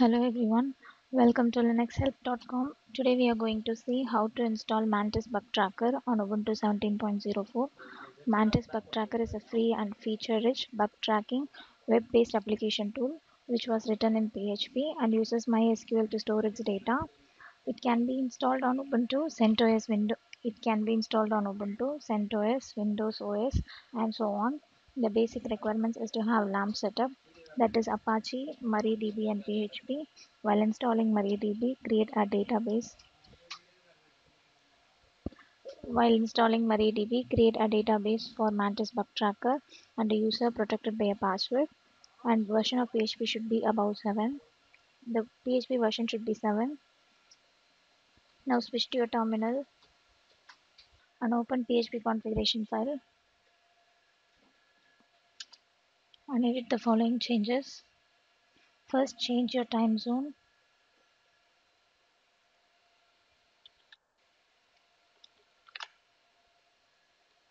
Hello everyone, welcome to linuxhelp.com. Today we are going to see how to install Mantis Bug Tracker on Ubuntu 17.04. Mantis Bug Tracker is a free and feature-rich bug tracking web-based application tool which was written in PHP and uses MySQL to store its data. It can be installed on Ubuntu, CentOS, Windows OS and so on. The basic requirements is to have LAMP setup, that is Apache, MariaDB and PHP. While installing MariaDB, create a database. While installing MariaDB, create a database for Mantis Bug Tracker and a user protected by a password. And version of PHP should be about 7. The PHP version should be 7. Now switch to your terminal and open PHP configuration file. And edit the following changes. First, change your time zone.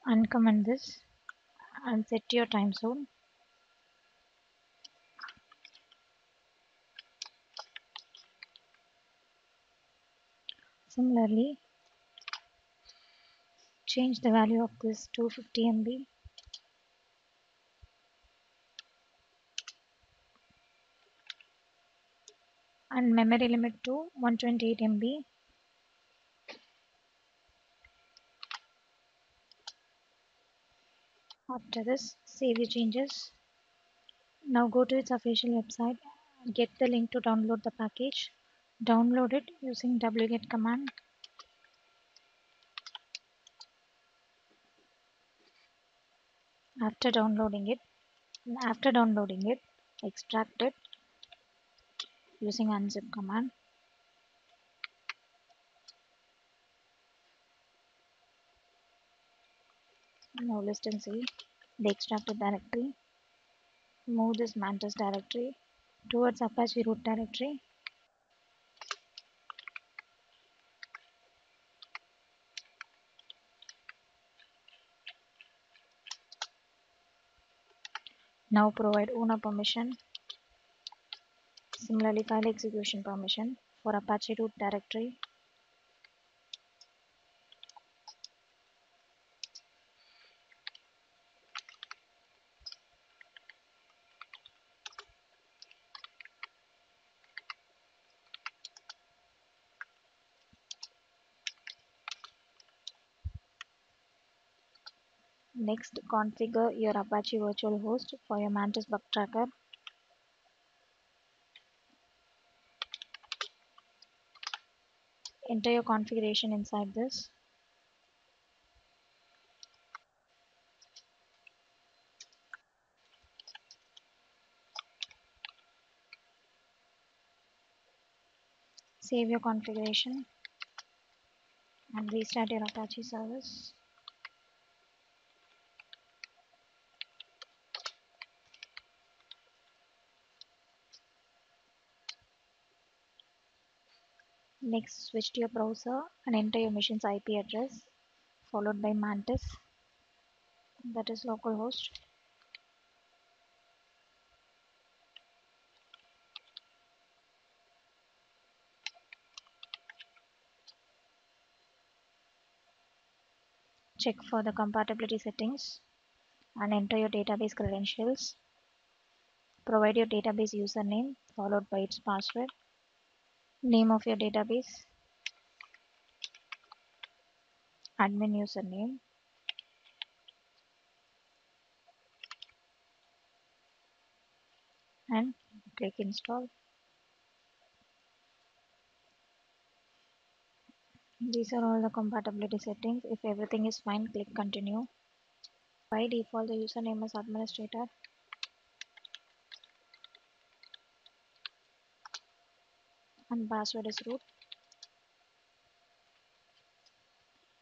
Uncomment this and set your time zone. Similarly, change the value of this to 50 MB. And memory limit to 128 MB. After this, save your changes. Now go to its official website. Get the link to download the package. Download it using wget command. After downloading it, extract it using unzip command. Now list and see the extracted directory. Move this Mantis directory towards Apache root directory. Now provide owner permission. Similarly, file execution permission for Apache root directory. Next, configure your Apache virtual host for your Mantis Bug Tracker. Enter your configuration inside this. Save your configuration and restart your Apache service. Next, switch to your browser and enter your machine's IP address followed by Mantis, that is localhost. Check for the compatibility settings and enter your database credentials. Provide your database username followed by its password. Name of your database, admin username, and click install. These are all the compatibility settings. If everything is fine, click continue. By default, the username is administrator. And password is root.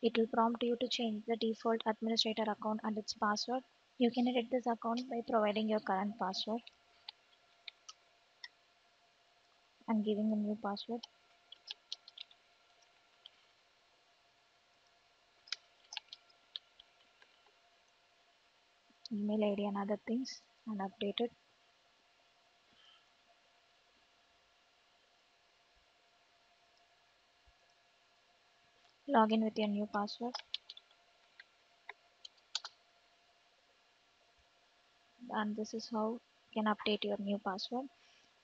It will prompt you to change the default administrator account and its password. You can edit this account by providing your current password and giving a new password. Email ID and other things, and update it. log in with your new password. And this is how you can update your new password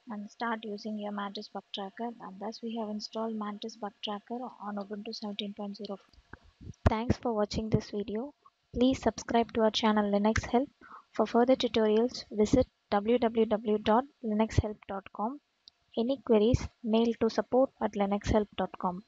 and start using your Mantis Bug Tracker. And thus we have installed Mantis Bug Tracker on Ubuntu 17.04. Thanks for watching this video. Please subscribe to our channel Linux Help. For further tutorials, visit www.linuxhelp.com. Any queries, mail to support@linuxhelp.com.